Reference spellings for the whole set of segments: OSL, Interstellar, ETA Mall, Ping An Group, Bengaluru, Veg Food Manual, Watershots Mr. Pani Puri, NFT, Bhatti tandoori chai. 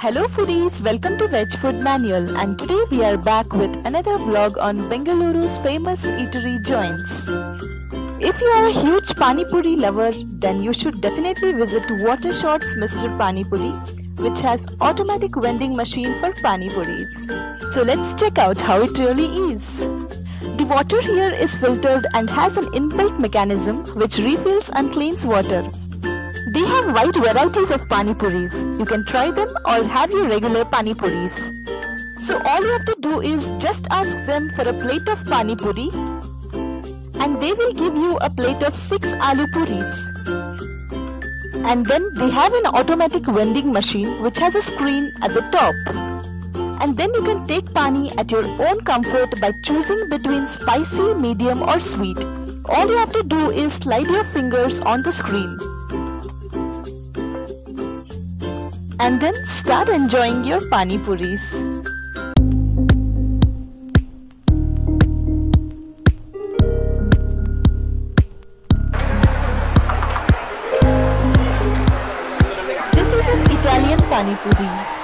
Hello foodies, welcome to Veg Food Manual, and today we are back with another vlog on Bengaluru's famous eatery joints. If you are a huge Pani Puri lover, then you should definitely visit Watershots Mr. Pani Puri, which has automatic vending machine for Pani Puris. So let's check out how it really is. The water here is filtered and has an inbuilt mechanism which refills and cleans water. They have wide varieties of Pani Puris. You can try them or have your regular Pani Puris. So all you have to do is just ask them for a plate of Pani Puri and they will give you a plate of 6 Aloo Puris. And then they have an automatic vending machine which has a screen at the top. And then you can take Pani at your own comfort by choosing between spicy, medium or sweet. All you have to do is slide your fingers on the screen. And then start enjoying your Pani Puris. This is an Italian Pani Puri.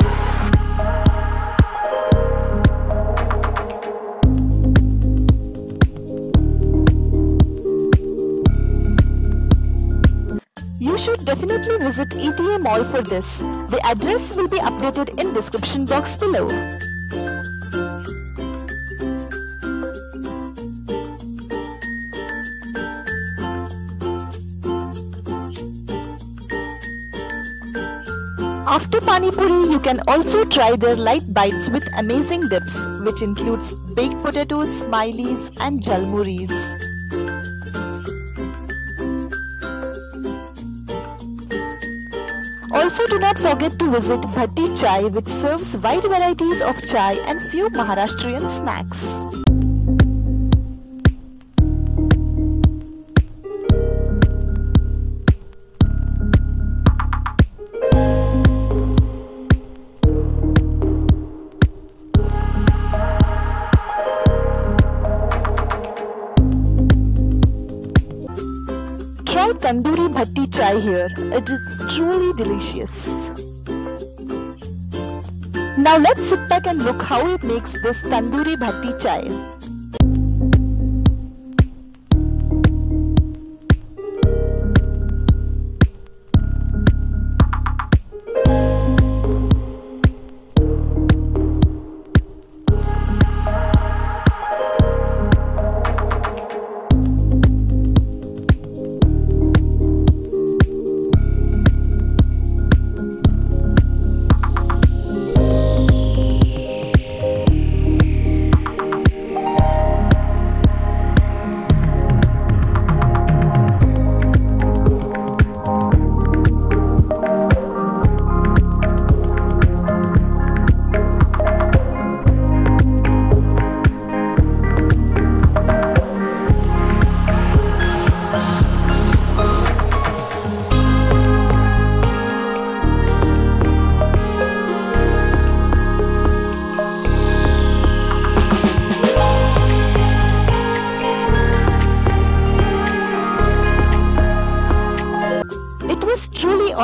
You should definitely visit ETA Mall for this. The address will be updated in description box below. After Pani Puri, you can also try their light bites with amazing dips, which includes baked potatoes, smileys and jalmuris. Also, do not forget to visit Bhatti Chai, which serves wide varieties of chai and few Maharashtrian snacks. Try tandoori bhatti chai here. It is truly delicious. Now let's sit back and look how it makes this tandoori bhatti chai.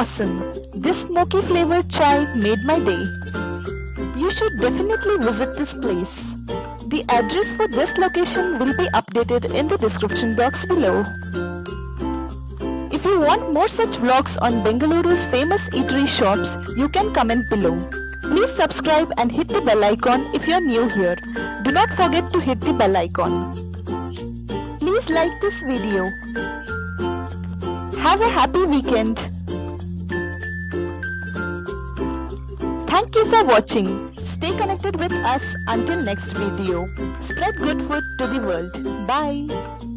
Awesome! This smoky flavored chai made my day. You should definitely visit this place. The address for this location will be updated in the description box below. If you want more such vlogs on Bengaluru's famous eatery shops, you can comment below. Please subscribe and hit the bell icon if you are new here. Do not forget to hit the bell icon. Please like this video. Have a happy weekend. Thank you for watching. Stay connected with us until next video. Spread good food to the world. Bye.